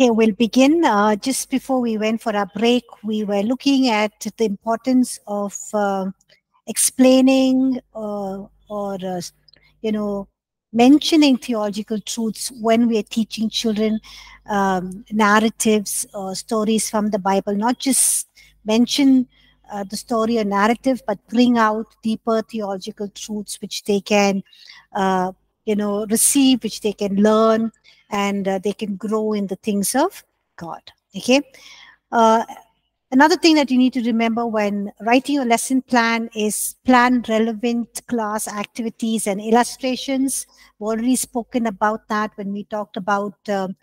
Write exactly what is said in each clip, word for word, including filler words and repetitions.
Okay, we'll begin. Uh, just before we went for our break, we were looking at the importance of uh, explaining uh, or, uh, you know, mentioning theological truths when we are teaching children um, narratives or stories from the Bible. Not just mention uh, the story or narrative, but bring out deeper theological truths which they can, uh, you know, receive, which they can learn, and uh, they can grow in the things of God. Okay. Uh, another thing that you need to remember when writing your lesson plan is plan relevant class activities and illustrations. We've already spoken about that when we talked about um,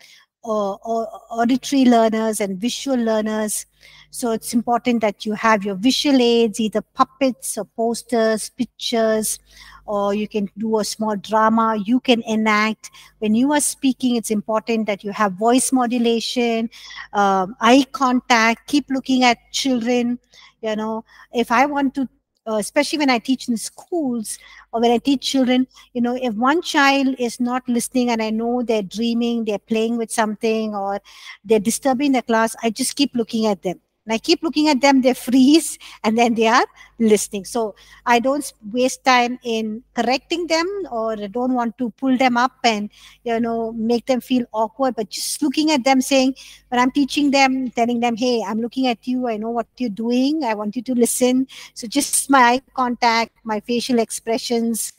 or, or auditory learners and visual learners. So it's important that you have your visual aids, either puppets or posters, pictures, or you can do a small drama, you can enact. When you are speaking, it's important that you have voice modulation, um, eye contact, keep looking at children. You know, if I want to, uh, especially when I teach in schools or when I teach children, you know, if one child is not listening and I know they're dreaming, they're playing with something or they're disturbing the class, I just keep looking at them. And I keep looking at them, they freeze, and then they are listening. So I don't waste time in correcting them, or I don't want to pull them up and, you know, make them feel awkward. But just looking at them, saying, when I'm teaching them, telling them, hey, I'm looking at you, I know what you're doing, I want you to listen. So just my eye contact, my facial expressions,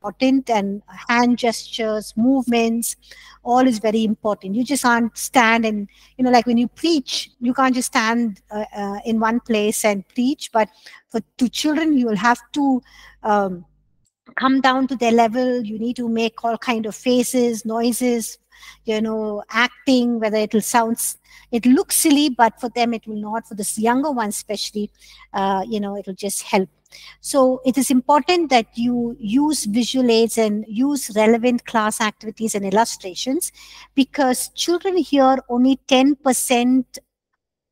important, and hand gestures, movements, all is very important. You just can't stand and, you know, like when you preach, you can't just stand uh, uh, in one place and preach. But for two children, you will have to um, come down to their level. You need to make all kind of faces, noises, you know, acting, whether it will sound, it looks silly, but for them it will not. For this younger one especially, uh, you know, it will just help. So it is important that you use visual aids and use relevant class activities and illustrations, because children hear only ten percent,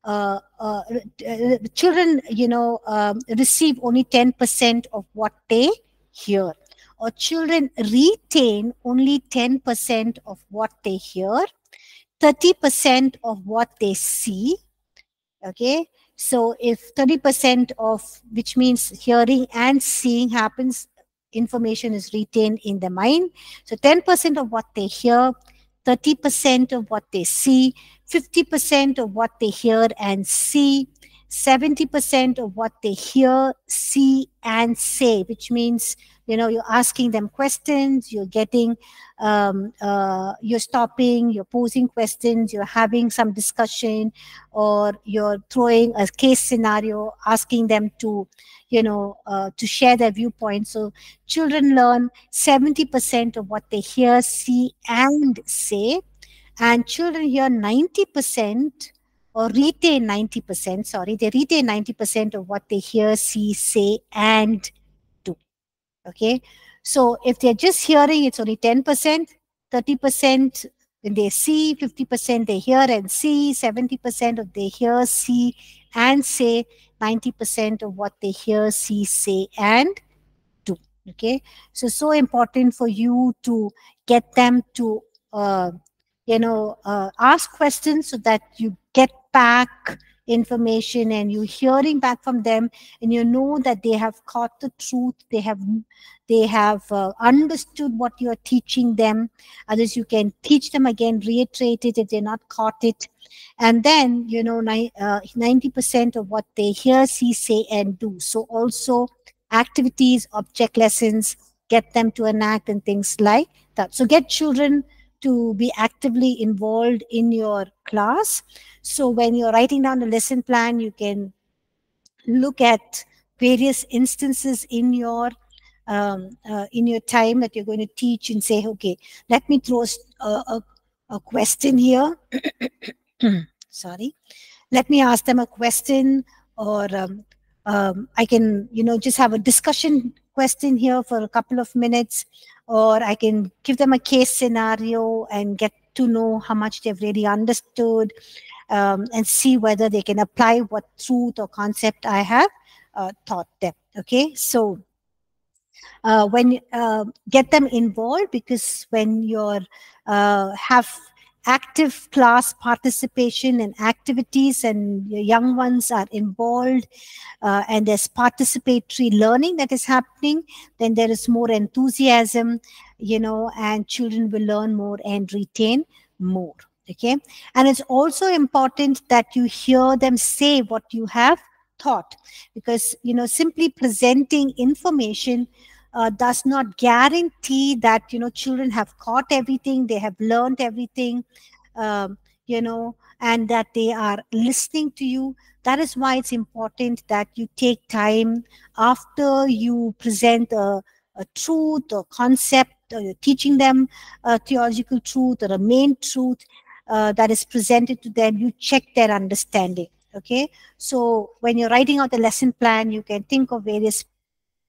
uh, uh, children, you know, um, receive only ten percent of what they hear, or children retain only ten percent of what they hear, thirty percent of what they see, okay? So if thirty percent of, which means hearing and seeing happens, information is retained in the mind. So ten percent of what they hear, thirty percent of what they see, fifty percent of what they hear and see, seventy percent of what they hear, see, and say, which means, you know, you're asking them questions, you're getting, um, uh, you're stopping, you're posing questions, you're having some discussion, or you're throwing a case scenario, asking them to, you know, uh, to share their viewpoint. So children learn seventy percent of what they hear, see, and say, and children hear ninety percent or retain ninety percent, sorry, they retain ninety percent of what they hear, see, say, and do. Okay, so if they're just hearing, it's only ten percent, thirty percent when they see, fifty percent they hear and see, seventy percent of they hear, see, and say, ninety percent of what they hear, see, say, and do. Okay, so so important for you to get them to, uh, you know, uh, ask questions so that you get back information and you're hearing back from them, and you know that they have caught the truth, they have they have uh, understood what you're teaching them. Others, you can teach them again, reiterate it if they're not caught it. And then, you know, ninety percent of what they hear, see, say, and do. So also activities, object lessons, get them to enact and things like that. So get children to be actively involved in your class. So when you're writing down the lesson plan, you can look at various instances in your um, uh, in your time that you're going to teach and say, okay, let me throw a, a, a question here. Sorry, let me ask them a question, or um, um, I can, you know, just have a discussion question here for a couple of minutes, or I can give them a case scenario and get to know how much they've really understood, um, and see whether they can apply what truth or concept I have uh, taught them. Okay, so uh, when uh, get them involved, because when you're uh, have active class participation and activities, and your young ones are involved, uh, and there's participatory learning that is happening, then there is more enthusiasm, you know, and children will learn more and retain more. Okay, and it's also important that you hear them say what you have thought, because, you know, simply presenting information uh, does not guarantee that, you know, children have caught everything, they have learned everything, um, you know, and that they are listening to you. That is why it's important that you take time after you present a, a truth or concept, or you're teaching them a theological truth or a main truth uh, that is presented to them, you check their understanding. Okay, so when you're writing out the lesson plan, you can think of various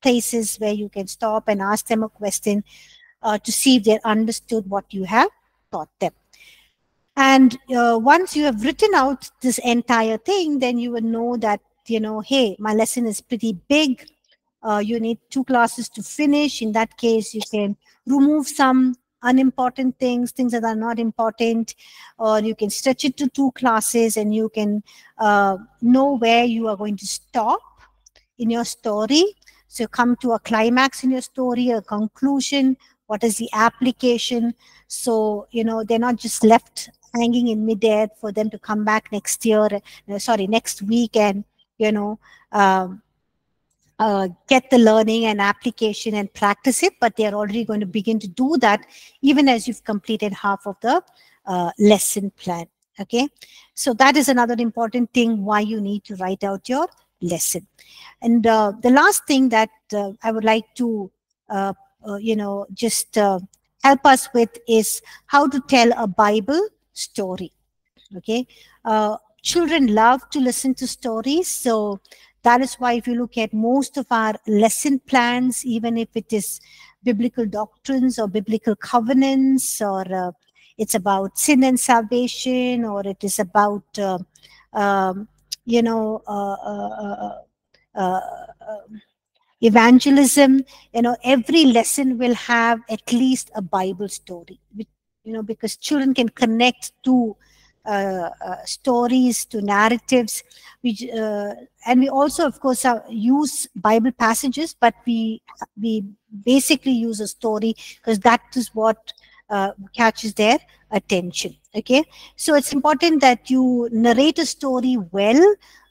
places where you can stop and ask them a question uh, to see if they understood what you have taught them. And uh, once you have written out this entire thing, then you will know that, you know, hey, my lesson is pretty big. Uh, you need two classes to finish. In that case, you can remove some unimportant things, things that are not important, or you can stretch it to two classes, and you can uh, know where you are going to stop in your story. So come to a climax in your story, a conclusion, what is the application? So, you know, they're not just left hanging in midair for them to come back next year, uh, sorry, next week, and, you know, um, Uh, get the learning and application and practice it, but they're already going to begin to do that even as you've completed half of the uh, lesson plan. Okay, so that is another important thing why you need to write out your lesson. And uh, the last thing that uh, I would like to, uh, uh, you know, just uh, help us with is how to tell a Bible story. Okay, uh, children love to listen to stories, so that is why if you look at most of our lesson plans, even if it is biblical doctrines or biblical covenants, or uh, it's about sin and salvation, or it is about, uh, um, you know, uh, uh, uh, uh, uh, evangelism, you know, every lesson will have at least a Bible story, you know, because children can connect to Uh, uh, stories, to narratives, which, uh, and we also, of course, uh, use Bible passages, but we we basically use a story because that is what uh, catches their attention. Okay, so it's important that you narrate a story well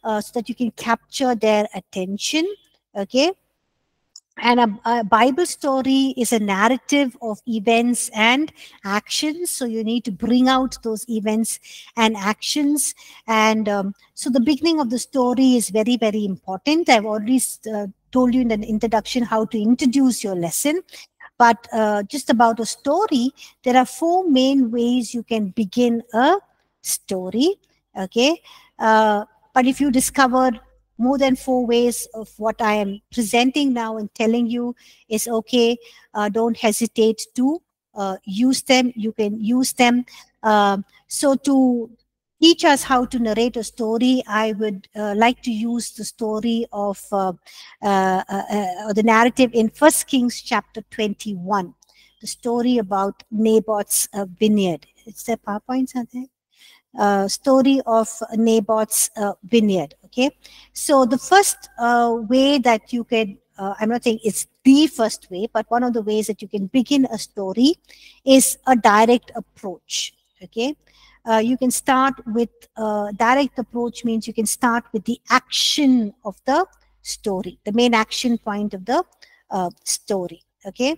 uh, so that you can capture their attention. Okay, and a, a Bible story is a narrative of events and actions, so you need to bring out those events and actions. And um, so the beginning of the story is very, very important. I've already uh, told you in an introduction how to introduce your lesson, but uh, just about a story, there are four main ways you can begin a story. Okay, uh, but if you discover more than four ways of what I am presenting now and telling you is okay, uh, don't hesitate to uh, use them. You can use them. Um, so to teach us how to narrate a story, I would uh, like to use the story of uh, uh, uh, uh, the narrative in First Kings chapter twenty-one, the story about Naboth's uh, vineyard. Is there PowerPoints out there? Uh, story of Naboth's uh, vineyard. Okay, so the first uh, way that you can, uh, I'm not saying it's the first way, but one of the ways that you can begin a story is a direct approach. Okay, uh, you can start with uh, direct approach means you can start with the action of the story, the main action point of the uh, story. Okay,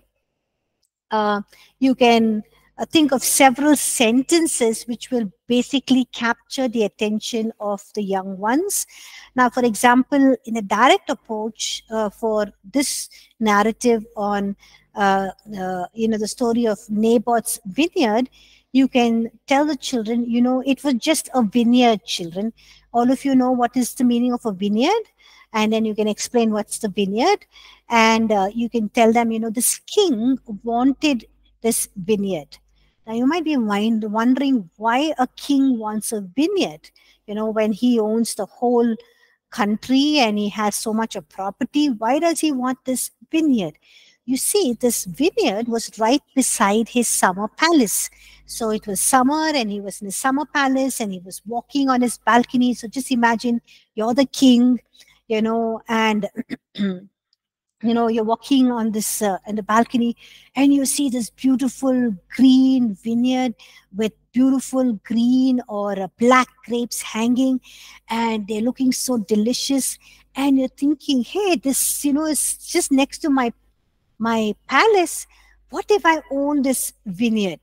uh, you can Uh, think of several sentences which will basically capture the attention of the young ones. Now, for example, in a direct approach uh, for this narrative on uh, uh, you know, the story of Naboth's vineyard, you can tell the children, you know, it was just a vineyard, children. All of you know what is the meaning of a vineyard, and then you can explain what's the vineyard, and uh, you can tell them, you know, this king wanted this vineyard. Now, you might be mind wondering why a king wants a vineyard, you know, when he owns the whole country and he has so much of property, why does he want this vineyard? You see, this vineyard was right beside his summer palace. So it was summer and he was in his summer palace and he was walking on his balcony. So just imagine you're the king, you know, and you know, you're walking on this uh, in the balcony and you see this beautiful green vineyard with beautiful green or uh, black grapes hanging, and they're looking so delicious. And you're thinking, hey, this, you know, is just next to my my palace. What if I own this vineyard?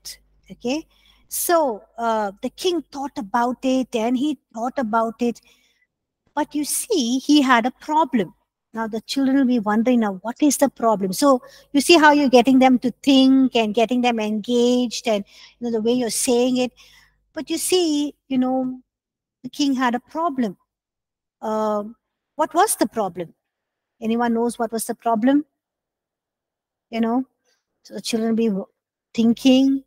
Okay, so uh, the king thought about it and he thought about it. But you see, he had a problem. Now the children will be wondering, now what is the problem? So you see how you're getting them to think and getting them engaged, and you know the way you're saying it. But you see, you know, the king had a problem. Uh, what was the problem? Anyone knows what was the problem? You know, so the children will be thinking.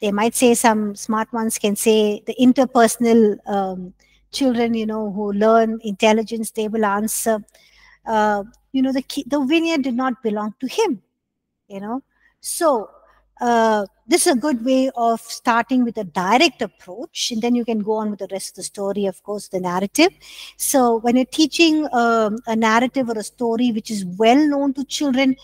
They might say, some smart ones can say, the interpersonal um, children, you know, who learn intelligence, they will answer. Uh, you know, the key, the vineyard did not belong to him, you know. So uh, this is a good way of starting with a direct approach, and then you can go on with the rest of the story, of course, the narrative. So when you're teaching um, a narrative or a story which is well known to children,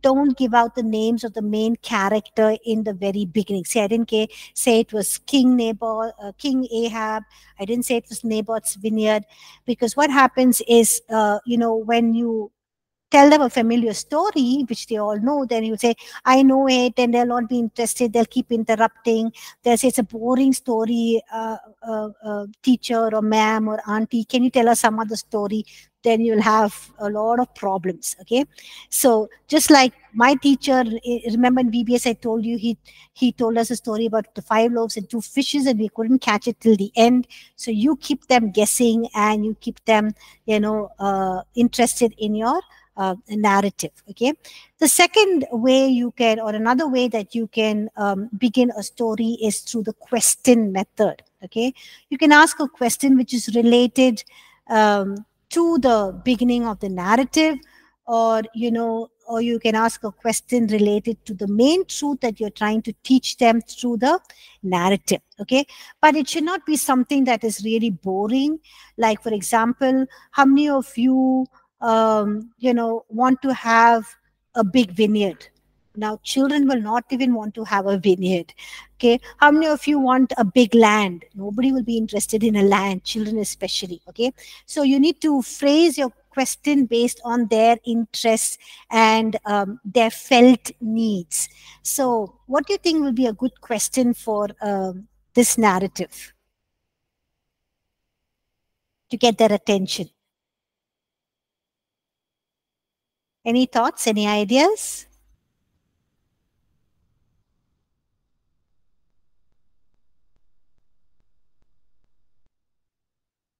don't give out the names of the main character in the very beginning. See, I didn't say it was King Nabal, uh, King Ahab. I didn't say it was Naboth's vineyard, because what happens is, uh, you know, when you tell them a familiar story, which they all know, then you say, I know it, and they'll not be interested. They'll keep interrupting. They'll say, it's a boring story, uh, uh, uh, teacher or ma'am or auntie. Can you tell us some other story? Then you'll have a lot of problems, okay? So just like my teacher, remember in V B S I told you, he, he told us a story about the five loaves and two fishes, and we couldn't catch it till the end. So you keep them guessing and you keep them, you know, uh, interested in your Uh, narrative. Okay, the second way you can, or another way that you can um, begin a story, is through the question method. Okay, you can ask a question which is related um, to the beginning of the narrative, or you know, or you can ask a question related to the main truth that you're trying to teach them through the narrative, okay? But it should not be something that is really boring. Like, for example, how many of you Um, you know, want to have a big vineyard? Now, children will not even want to have a vineyard, okay? How many of you want a big land? Nobody will be interested in a land, children especially, okay? So you need to phrase your question based on their interests and um, their felt needs. So what do you think will be a good question for uh, this narrative to get their attention? Any thoughts, any ideas?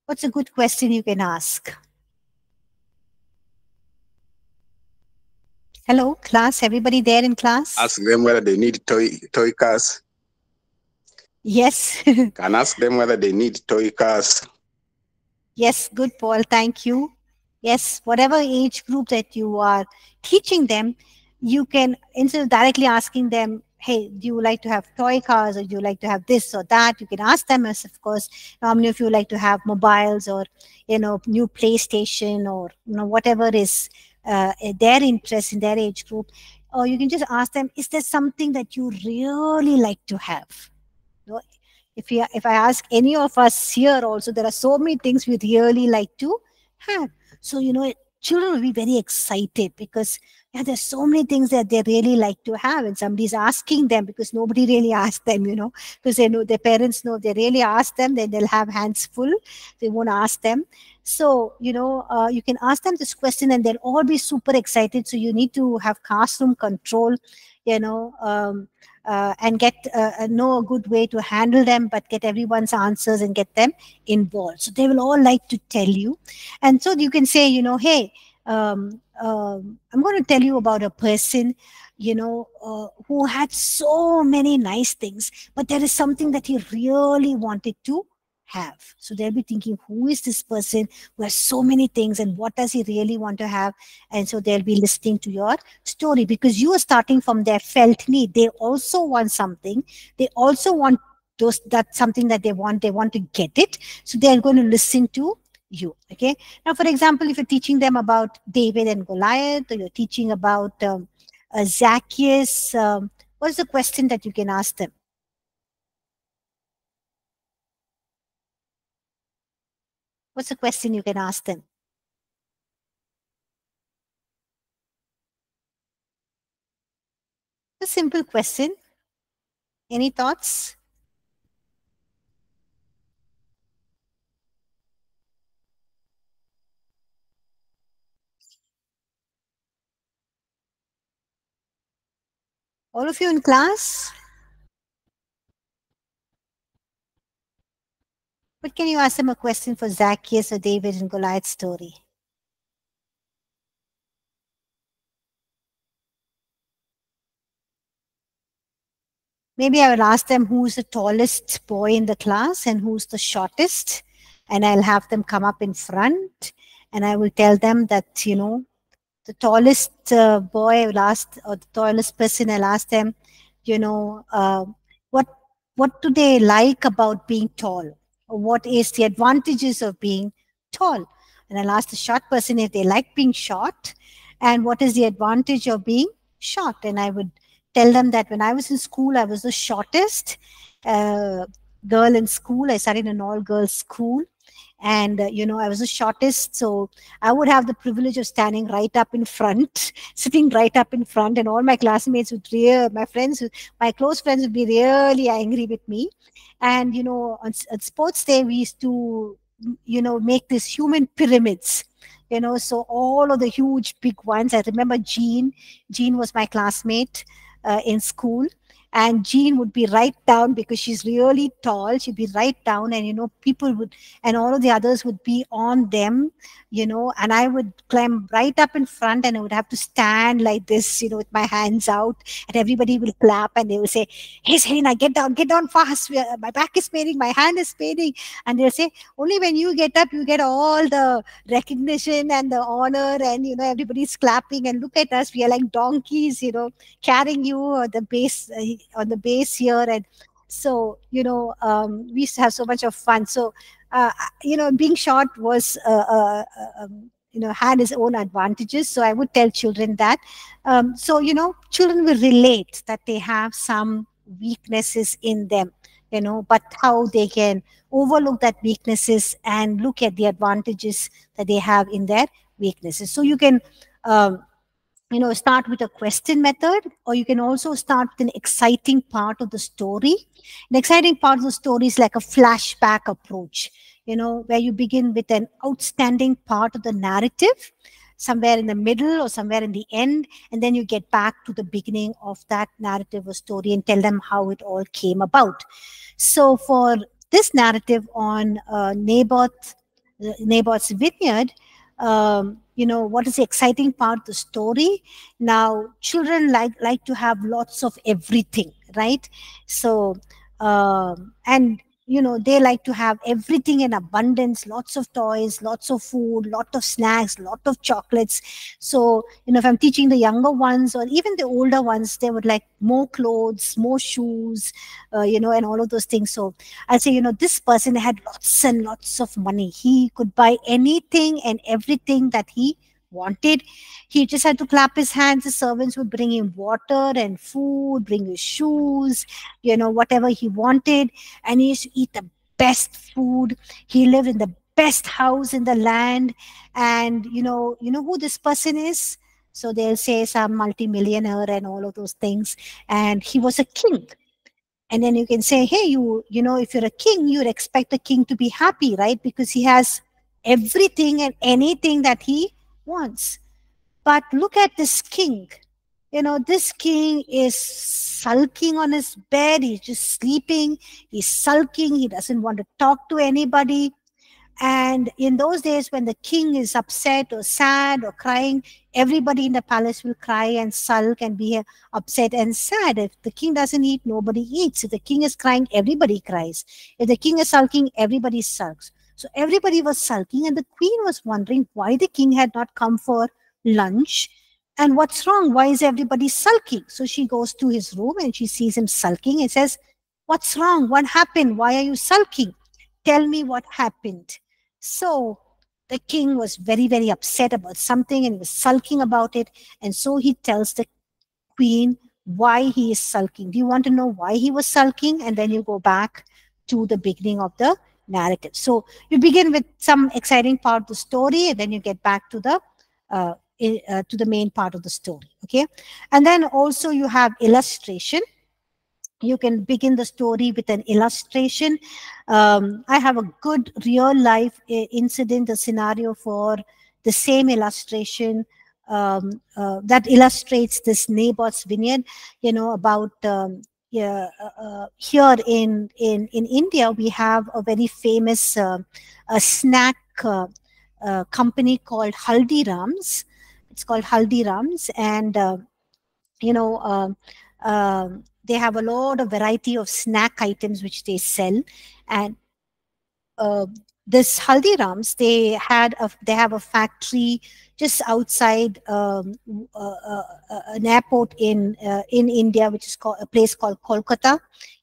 What's a good question you can ask? Hello, class, everybody there in class? Ask them whether they need toy, toy cars. Yes. Can ask them whether they need toy cars. Yes, good, Paul, thank you. Yes, whatever age group that you are teaching them, you can, instead of directly asking them, hey, do you like to have toy cars, or do you like to have this or that? You can ask them, as of course, how many of you like to have mobiles, or, you know, new PlayStation, or, you know, whatever is uh, their interest in their age group. Or you can just ask them, is there something that you really like to have? If, you, if I ask any of us here also, there are so many things we really like to have. So, you know, children will be very excited because yeah, there's so many things that they really like to have, and somebody's asking them, because nobody really asked them, you know, because they know, their parents know, if they really ask them, then they'll have hands full. They won't ask them. So, you know, uh, you can ask them this question and they'll all be super excited. So you need to have classroom control, you know, um, uh, and get uh, know a good way to handle them, but get everyone's answers and get them involved. So they will all like to tell you. And so you can say, you know, hey, um, um, I'm going to tell you about a person, you know, uh, who had so many nice things, but there is something that he really wanted to have. So they'll be thinking, who is this person who has so many things and what does he really want to have? And so they'll be listening to your story because you are starting from their felt need. They also want something. They also want those, that's something that they want. They want to get it. So they're going to listen to you. Okay. Now, for example, if you're teaching them about David and Goliath, or you're teaching about um, uh, Zacchaeus, um, what's the question that you can ask them? What's the question you can ask them? A simple question. Any thoughts? All of you in class? But can you ask them a question for Zacchaeus or David and Goliath's story? Maybe I will ask them who's the tallest boy in the class and who's the shortest. And I'll have them come up in front and I will tell them that, you know, the tallest uh, boy I will ask, or the tallest person, I'll ask them, you know, uh, what, what do they like about being tall? Or what is the advantages of being tall? And I'll ask the short person if they like being short and what is the advantage of being short. And I would tell them that when I was in school, I was the shortest uh, girl in school. I studied in an all-girls school and, uh, you know, I was the shortest. So I would have the privilege of standing right up in front, sitting right up in front, and all my classmates would rear, my friends, my close friends would be really angry with me. And, you know, on, on sports day, we used to, you know, make these human pyramids, you know, so all of the huge big ones. I remember Jean. Jean was my classmate uh, in school. And Jean would be right down because she's really tall. She'd be right down and, you know, people would, and all of the others would be on them, you know, and I would climb right up in front and I would have to stand like this, you know, with my hands out, and everybody will clap and they will say, hey, Serena, get down, get down fast. My back is paining, my hand is paining. And they'll say, only when you get up, you get all the recognition and the honor and, you know, everybody's clapping and look at us. We are like donkeys, you know, carrying you or the base, uh, on the base here. And so, you know, um, we used to have so much of fun. So, uh, you know, being short was, uh, uh, um, you know, had its own advantages. So I would tell children that. Um, so, you know, children will relate that they have some weaknesses in them, you know, but how they can overlook that weaknesses and look at the advantages that they have in their weaknesses. So you can, um, you know, start with a question method, or you can also start with an exciting part of the story. An exciting part of the story is like a flashback approach, you know, where you begin with an outstanding part of the narrative, somewhere in the middle or somewhere in the end, and then you get back to the beginning of that narrative or story and tell them how it all came about. So for this narrative on uh, Naboth, uh, Naboth's vineyard, um, you know, what is the exciting part of the story? Now, children like, like to have lots of everything, right? So, um, and, you know, they like to have everything in abundance, lots of toys, lots of food, lot of snacks, lot of chocolates. So, you know, if I'm teaching the younger ones or even the older ones, they would like more clothes, more shoes, uh, you know, and all of those things. So I'll say, you know, this person had lots and lots of money. He could buy anything and everything that he wanted. He just had to clap his hands. The servants would bring him water and food, bring his shoes, you know, whatever he wanted. And he used to eat the best food. He lived in the best house in the land. And, you know, you know who this person is? So they'll say some multimillionaire and all of those things. And he was a king. And then you can say, hey, you, you know, if you're a king, you'd expect a king to be happy, right? Because he has everything and anything that he wants. But look at this king. You know, this king is sulking on his bed. He's just sleeping. He's sulking. He doesn't want to talk to anybody. And in those days, when the king is upset or sad or crying, everybody in the palace will cry and sulk and be upset and sad. If the king doesn't eat, nobody eats. If the king is crying, everybody cries. If the king is sulking, everybody sulks. So everybody was sulking, and the queen was wondering why the king had not come for lunch. And what's wrong? Why is everybody sulking? So she goes to his room and she sees him sulking and says, "What's wrong? What happened? Why are you sulking? Tell me what happened." So the king was very, very upset about something and was sulking about it. And so he tells the queen why he is sulking. Do you want to know why he was sulking? And then you go back to the beginning of the narrative. So you begin with some exciting part of the story, and then you get back to the uh, Uh, to the main part of the story, okay? And then also you have illustration. You can begin the story with an illustration. Um, I have a good real-life uh, incident, a scenario for the same illustration um, uh, that illustrates this neighbor's vineyard, you know, about um, yeah, uh, here in, in, in India, we have a very famous uh, a snack uh, uh, company called Haldiram's. It's called Haldiram's, and uh, you know uh, uh, they have a lot of variety of snack items which they sell. And uh, this Haldiram's, they had a they have a factory just outside um, uh, uh, uh, an airport in uh, in India, which is called a place called Kolkata,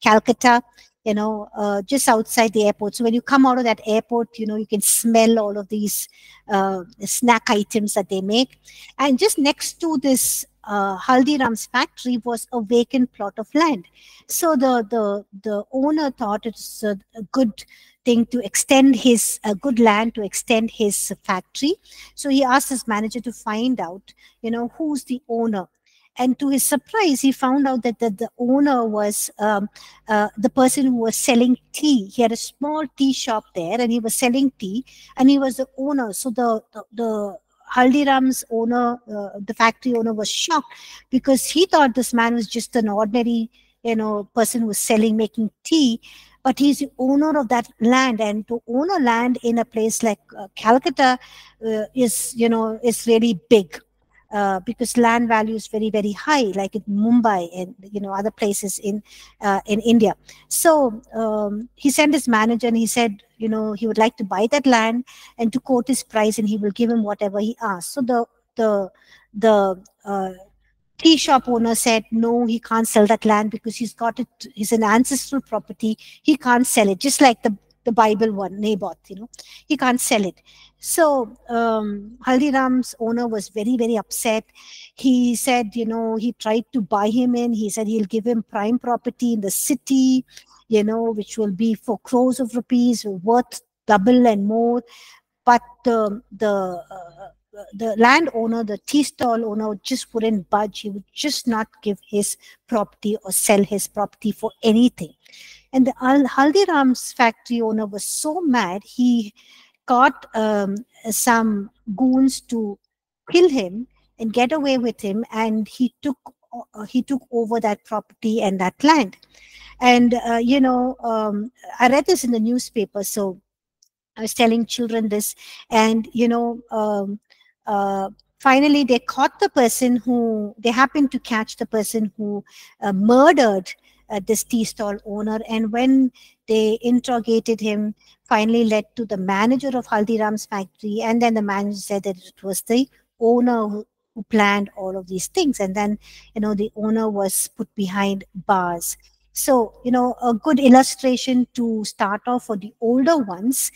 Calcutta. You know, uh, just outside the airport. So when you come out of that airport, you know, you can smell all of these uh, snack items that they make. And just next to this uh, Haldiram's factory was a vacant plot of land. So the the the owner thought it's a, a good thing to extend his uh, good land to extend his factory. So he asked his manager to find out, you know, who's the owner. And to his surprise, he found out that the, the owner was um, uh, the person who was selling tea. He had a small tea shop there, and he was selling tea, and he was the owner. So the, the, the Haldiram's owner, uh, the factory owner, was shocked, because he thought this man was just an ordinary, you know, person who was selling, making tea. But he's the owner of that land, and to own a land in a place like uh, Calcutta uh, is, you know, is really big. Uh, because land value is very, very high, like in Mumbai and, you know, other places in uh, in India. So um, he sent his manager, and he said, you know, he would like to buy that land, and to quote his price, and he will give him whatever he asks. So the the the uh, tea shop owner said, no, he can't sell that land because he's got it. He's an ancestral property. He can't sell it. Just like the the Bible one, Naboth, you know, he can't sell it. So um, Haldiram's owner was very, very upset. He said, you know, he tried to buy him in. He said he'll give him prime property in the city, you know, which will be for crores of rupees, worth double and more. But um, the uh, the landowner, the tea stall owner, just wouldn't budge. He would just not give his property or sell his property for anything. And the Haldiram's factory owner was so mad, he got um, some goons to kill him and get away with him, and he took uh, he took over that property and that land. And uh, you know, um, I read this in the newspaper, so I was telling children this, and you know, um, uh, finally they caught the person who they happened to catch the person who uh, murdered Uh, this tea stall owner. And when they interrogated him, finally led to the manager of Haldiram's factory, and then the manager said that it was the owner who, who planned all of these things. And then, you know, the owner was put behind bars. So, you know, a good illustration to start off for the older ones,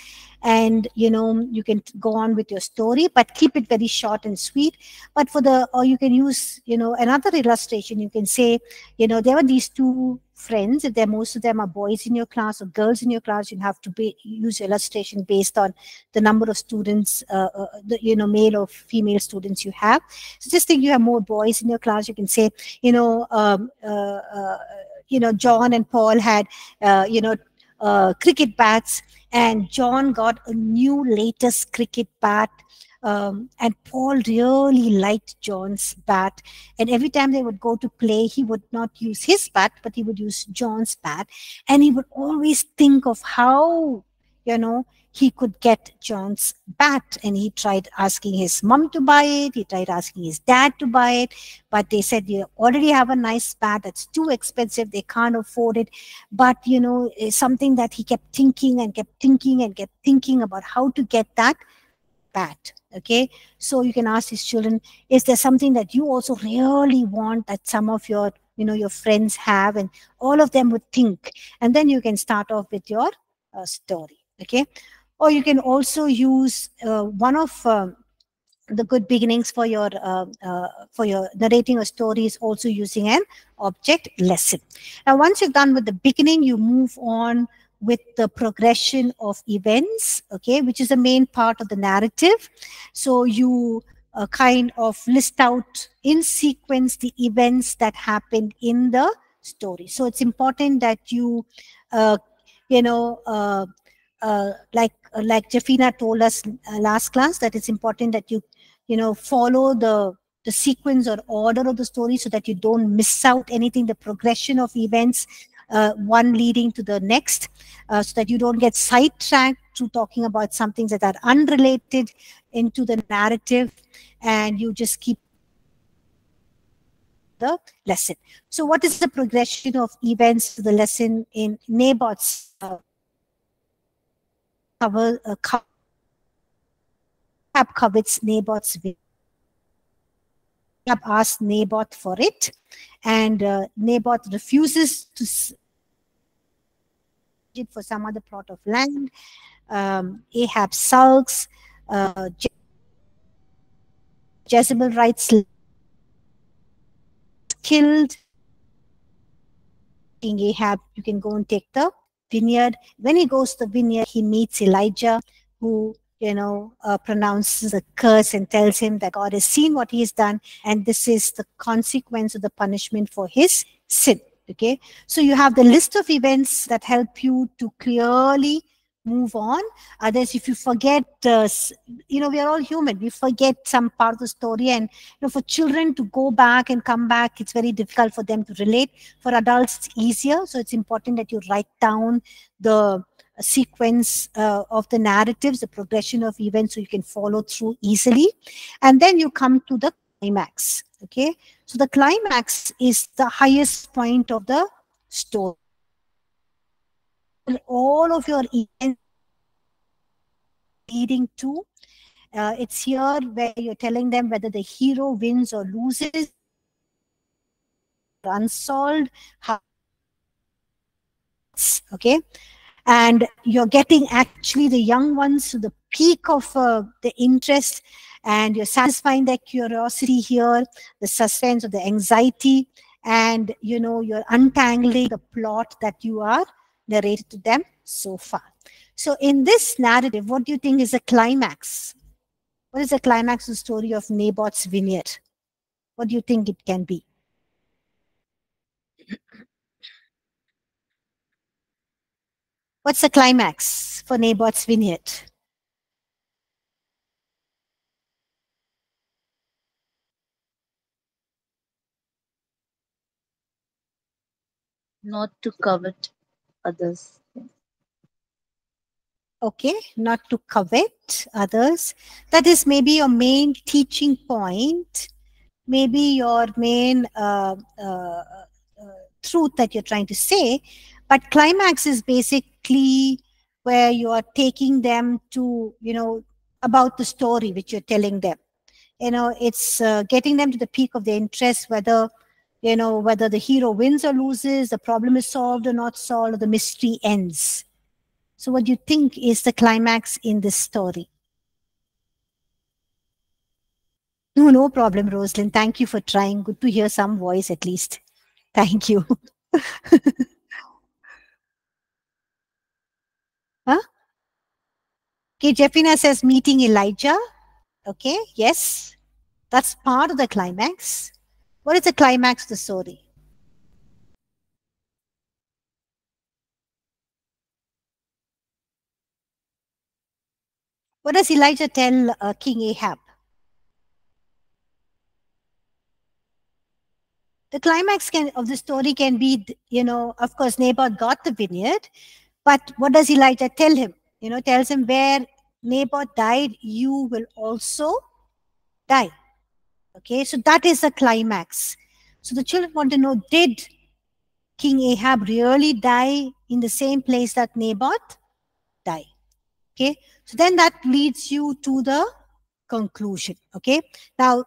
and you know, you can go on with your story, but keep it very short and sweet. But for the, or you can use, you know, another illustration. You can say, you know, there were these two friends. If there most of them are boys in your class or girls in your class, you have to be, use illustration based on the number of students, uh, uh, the, you know, male or female students you have. So just think you have more boys in your class. You can say, you know, um, uh, uh, you know, John and Paul had, uh, you know, uh, cricket bats, and John got a new latest cricket bat, um, and Paul really liked John's bat. And every time they would go to play, he would not use his bat, but he would use John's bat. And he would always think of how, you know, he could get John's bat, and he tried asking his mom to buy it. He tried asking his dad to buy it, but they said, you already have a nice bat. That's too expensive. They can't afford it. But, you know, it's something that he kept thinking and kept thinking and kept thinking about how to get that bat. Okay, so you can ask these children, is there something that you also really want that some of your, you know, your friends have? And all of them would think. And then you can start off with your uh, story. Okay. Or you can also use uh, one of uh, the good beginnings for your uh, uh, for your narrating a story is also using an object lesson. Now, once you're done with the beginning, you move on with the progression of events, okay, which is the main part of the narrative. So you uh, kind of list out in sequence the events that happened in the story. So it's important that you, uh, you know, uh, Uh, like uh, like Jafina told us uh, last class, that it's important that you you know follow the the sequence or order of the story so that you don't miss out anything, the progression of events, uh, one leading to the next, uh, so that you don't get sidetracked to talking about some things that are unrelated into the narrative, and you just keep the lesson. So what is the progression of events to the lesson in Naboth's uh, Cover, uh, co covets Naboth's widow. Ahab asks Naboth for it, and uh, Naboth refuses to it for some other plot of land. Um, Ahab sulks. Uh, Je Jezebel writes killed King Ahab. You can go and take the vineyard. When he goes to the vineyard, he meets Elijah, who, you know, uh, pronounces a curse and tells him that God has seen what he has done, and this is the consequence of the punishment for his sin. Okay, so you have the list of events that help you to clearly move on. Others, if you forget, uh, you know, we are all human, we forget some part of the story, and you know, for children to go back and come back, it's very difficult for them to relate. For adults, it's easier. So it's important that you write down the sequence uh, of the narratives, the progression of events, so you can follow through easily. And then you come to the climax. Okay, so the climax is the highest point of the story. All of your events leading to, uh, it's here where you're telling them whether the hero wins or loses, unsolved, okay? And you're getting actually the young ones to the peak of uh, the interest, and you're satisfying their curiosity here, the suspense of the anxiety, and you know, you're untangling the plot that you are narrated to them so far. So in this narrative, what do you think is the climax? What is the climax of the story of Naboth's vineyard? What do you think it can be? What's the climax for Naboth's vineyard? Not to covet others. Okay, not to covet others. That is maybe your main teaching point, maybe your main uh, uh, uh, truth that you're trying to say. But climax is basically where you are taking them to, you know, about the story which you're telling them. You know, it's uh, getting them to the peak of their interest, whether you know, whether the hero wins or loses, the problem is solved or not solved, or the mystery ends. So what do you think is the climax in this story? No, no problem, Rosalind. Thank you for trying. Good to hear some voice at least. Thank you. Huh? Okay, Jeffina says meeting Elijah. Okay, yes. That's part of the climax. What is the climax of the story? What does Elijah tell uh, King Ahab? The climax can, of the story can be, you know, of course, Naboth got the vineyard, but what does Elijah tell him? you know, tells him where Naboth died, you will also die. Okay, so that is the climax. So the children want to know, did King Ahab really die in the same place that Naboth died? Okay, so then that leads you to the conclusion. Okay, now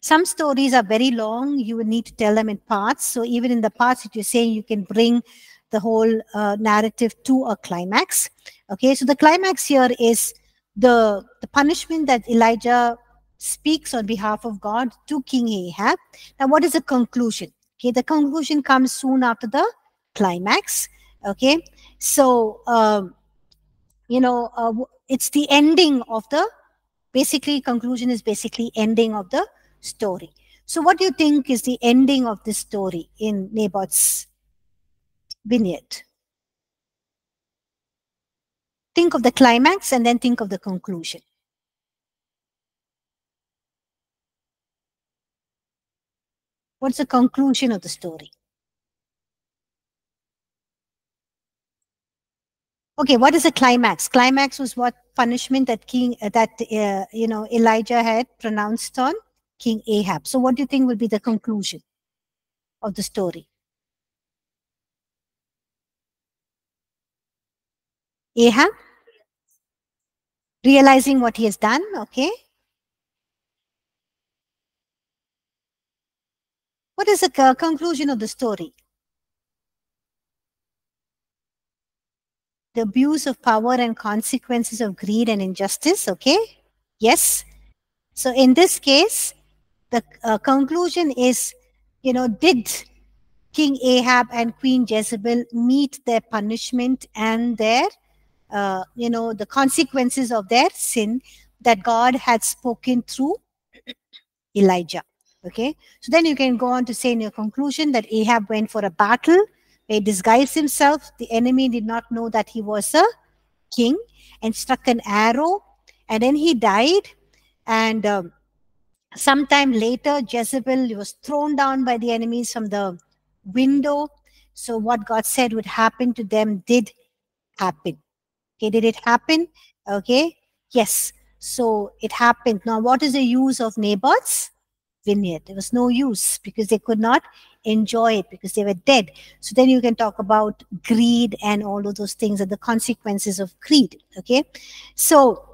some stories are very long. You will need to tell them in parts. So even in the parts that you're saying, you can bring the whole uh, narrative to a climax. Okay, so the climax here is the, the punishment that Elijah speaks on behalf of God to King Ahab. Now, what is the conclusion? Okay, the conclusion comes soon after the climax. Okay, so, um, you know, uh, it's the ending of the, basically, conclusion is basically ending of the story. So what do you think is the ending of this story in Naboth's vineyard? Think of the climax and then think of the conclusion. What's the conclusion of the story? Okay, what is the climax? Climax was what punishment that King uh, that uh, you know Elijah had pronounced on King Ahab. So, what do you think will be the conclusion of the story? Ahab realizing what he has done. Okay. What is the conclusion of the story? The abuse of power and consequences of greed and injustice, okay? Yes. So in this case, the uh, conclusion is, you know, did King Ahab and Queen Jezebel meet their punishment and their, uh, you know, the consequences of their sin that God had spoken through Elijah? Okay, so then you can go on to say in your conclusion that Ahab went for a battle, he disguised himself, the enemy did not know that he was a king, and struck an arrow, and then he died. And um, sometime later, Jezebel was thrown down by the enemies from the window. So what God said would happen to them did happen. Okay, did it happen? Okay, yes. So it happened. Now, what is the use of Naboth's vineyard? There was no use because they could not enjoy it because they were dead. So then you can talk about greed and all of those things and the consequences of greed. Okay, so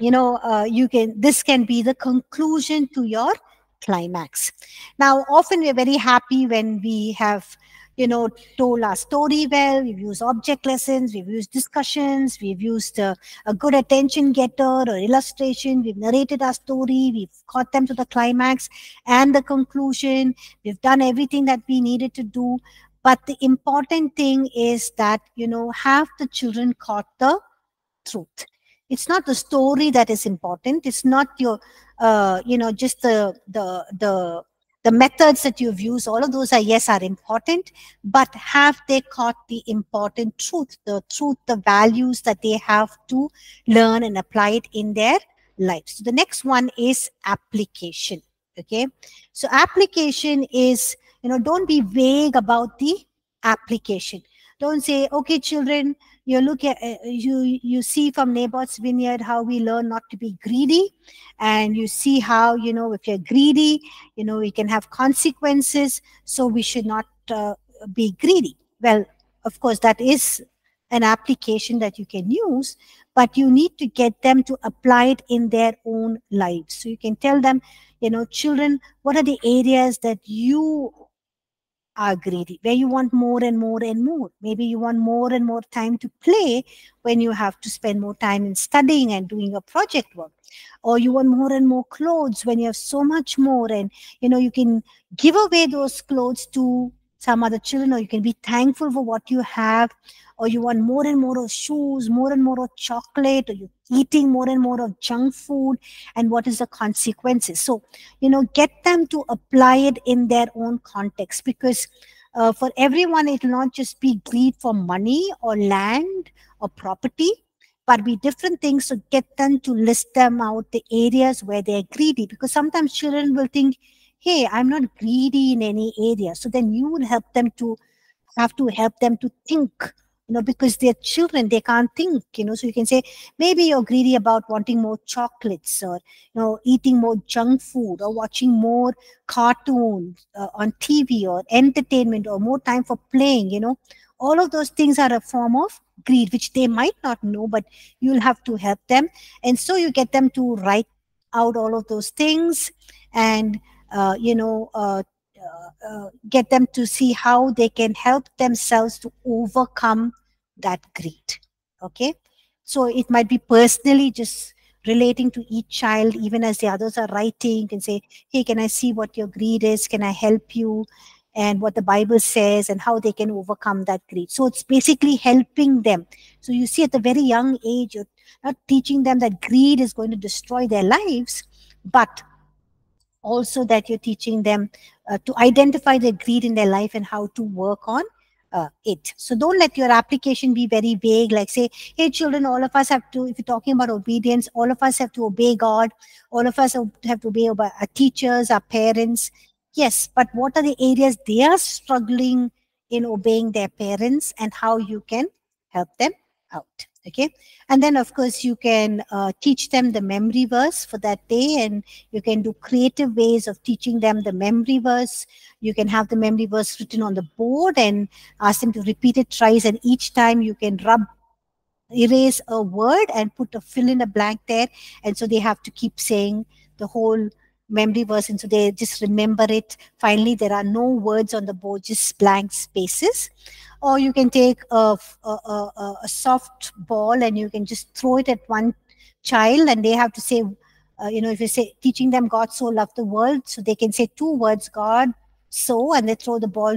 you know uh, you can this can be the conclusion to your climax. Now, often we're very happy when we have you know told our story well. We've used object lessons, we've used discussions, we've used uh, a good attention getter or illustration, we've narrated our story, we've got them to the climax and the conclusion, we've done everything that we needed to do. But the important thing is that you know have the children caught the truth. It's not the story that is important. It's not your, uh, you know, just the, the the the methods that you've used. All of those are, yes, are important. But have they caught the important truth, the truth, the values that they have to learn and apply it in their lives? So the next one is application. Okay. So application is, you know, don't be vague about the application. Don't say, okay, children, you look at uh, you. You see from Naboth's vineyard how we learn not to be greedy, and you see how you know if you're greedy, you know we can have consequences. So we should not uh, be greedy. Well, of course, that is an application that you can use, but you need to get them to apply it in their own lives. So you can tell them, you know, children, what are the areas that you are greedy, where you want more and more and more. Maybe you want more and more time to play when you have to spend more time in studying and doing your project work. Or you want more and more clothes when you have so much more, and you know you can give away those clothes to some other children, or you can be thankful for what you have. Or you want more and more of shoes, more and more of chocolate, or you're eating more and more of junk food, and what is the consequences? So, you know, get them to apply it in their own context, because uh, for everyone, it will not just be greed for money or land or property, but be different things. So get them to list them out, the areas where they're greedy, because sometimes children will think, hey, I'm not greedy in any area. So then you will help them to have to help them to think you know, because they're children, they can't think, you know. So you can say, maybe you're greedy about wanting more chocolates, or, you know, eating more junk food, or watching more cartoons uh, on T V, or entertainment, or more time for playing, you know. All of those things are a form of greed, which they might not know, but you'll have to help them. And so you get them to write out all of those things and, uh, you know, uh, uh, uh, get them to see how they can help themselves to overcome that greed, okay? So it might be personally just relating to each child, even as the others are writing. You can say, hey, can I see what your greed is? Can I help you? And what the Bible says, and how they can overcome that greed. So it's basically helping them. So you see, at a very young age, you're not teaching them that greed is going to destroy their lives, but also that you're teaching them uh, to identify the greed in their life and how to work on uh, it. So don't let your application be very vague, like say, hey children, all of us have to, if you're talking about obedience, all of us have to obey God, all of us have to obey our teachers, our parents. Yes, but what are the areas they are struggling in obeying their parents, and how you can help them out, okay? And then, of course, you can uh, teach them the memory verse for that day, and you can do creative ways of teaching them the memory verse. You can have the memory verse written on the board and ask them to repeat it thrice, and each time you can rub, erase a word and put a fill in a blank there, and so they have to keep saying the whole memory verse, and so they just remember it. Finally, there are no words on the board, just blank spaces. Or you can take a, a, a, a soft ball and you can just throw it at one child, and they have to say, uh, you know, if you say, teaching them God so loved the world, so they can say two words, God so, and they throw the ball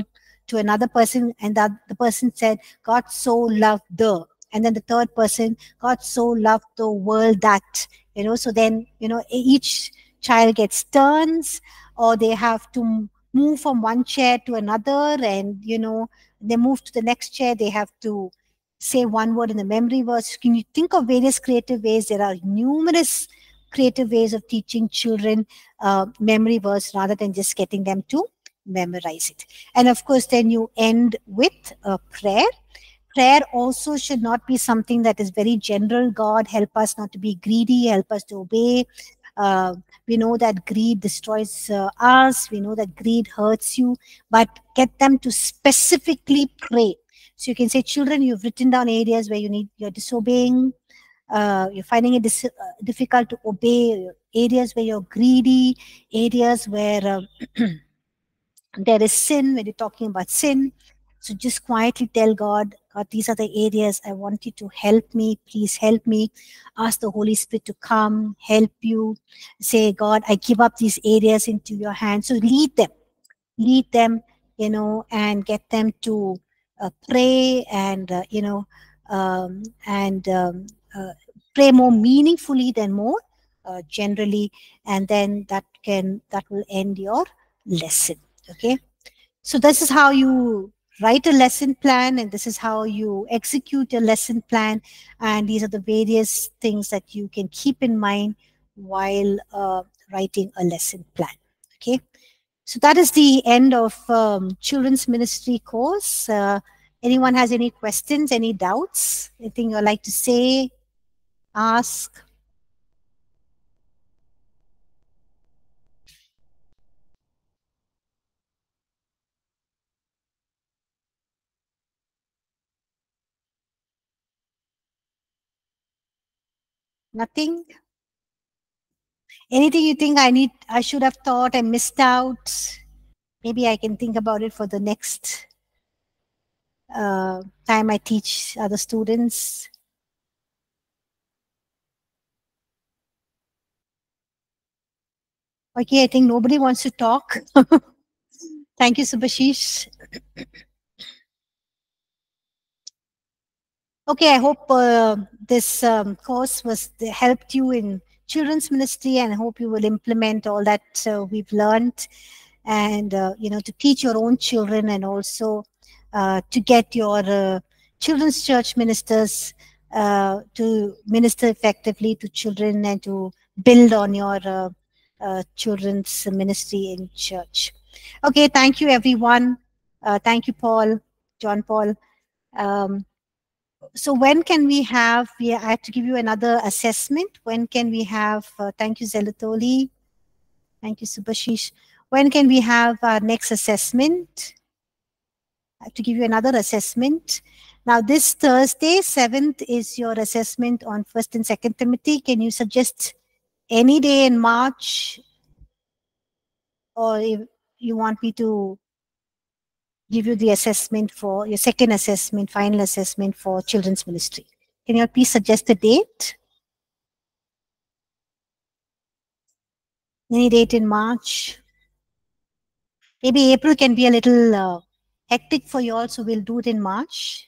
to another person, and that the person said, God so loved the, and then the third person, God so loved the world that, you know. So then, you know, each child gets turns, or they have to move from one chair to another, and, you know, they move to the next chair, they have to say one word in the memory verse. Can you think of various creative ways? There are numerous creative ways of teaching children uh, memory verse rather than just getting them to memorize it. And of course, then you end with a prayer. Prayer also should not be something that is very general. God, help us not to be greedy, help us to obey. Uh, we know that greed destroys uh, us, we know that greed hurts you, but get them to specifically pray. So you can say, children, you've written down areas where you need, you're disobeying, uh, you're finding it dis uh, difficult to obey, areas where you're greedy, areas where uh, there is sin, when you're talking about sin. So just quietly tell God, God, these are the areas I want you to help me. Please help me. Ask the Holy Spirit to come, help you. Say, God, I give up these areas into your hands. So lead them. Lead them, you know, and get them to uh, pray and, uh, you know, um, and um, uh, pray more meaningfully than more uh, generally. And then that can, that will end your lesson. Okay. So this is how you write a lesson plan, and this is how you execute your lesson plan, and these are the various things that you can keep in mind while uh, writing a lesson plan, okay? So that is the end of um, Children's Ministry course. Uh, anyone has any questions, any doubts, anything you'd like to say, ask? Nothing? Anything you think I need, I should have thought, I missed out? Maybe I can think about it for the next uh, time I teach other students. Okay, I think nobody wants to talk. Thank you, Subhashish. Okay, I hope uh, this um, course was helped you in Children's Ministry, and I hope you will implement all that uh, we've learned, and uh, you know, to teach your own children, and also uh, to get your uh, children's church ministers uh, to minister effectively to children, and to build on your uh, uh, children's ministry in church. Okay, thank you everyone. Uh, thank you, Paul, John Paul. Um, so when can we have, yeah, I have to give you another assessment. When can we have, uh, thank you Zelatoli, thank you Subhashish. When can we have our next assessment? I have to give you another assessment. Now this Thursday, seventh, is your assessment on first and second Timothy. Can you suggest any day in March? Or if you want me to give you the assessment for your second assessment, final assessment for children's ministry. Can you please suggest a date? Any date in March? Maybe April can be a little uh, hectic for you all, so we'll do it in March.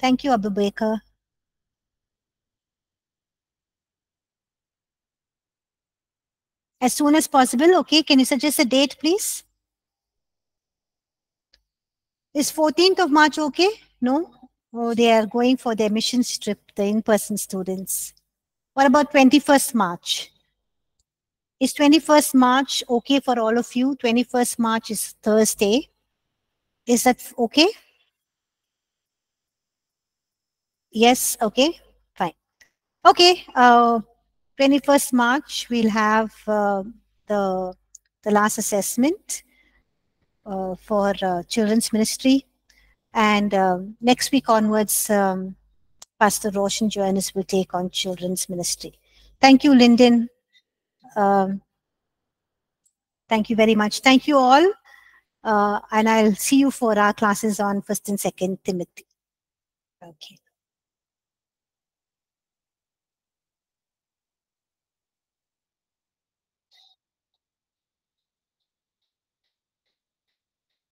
Thank you, Abu Baker. As soon as possible, okay. Can you suggest a date, please? Is fourteenth of March okay? No? Oh, they are going for their missions trip, the in-person students. What about twenty-first March? Is twenty-first March okay for all of you? twenty-first March is Thursday. Is that okay? Yes, okay, fine. Okay, uh, twenty-first March, we'll have uh, the, the last assessment. Uh, for uh, children's ministry, and uh, next week onwards um, Pastor Roshan Johannes will take on children's ministry. Thank you, Lyndon. Um, thank you very much. Thank you all, uh, and I'll see you for our classes on first and second Timothy. Okay.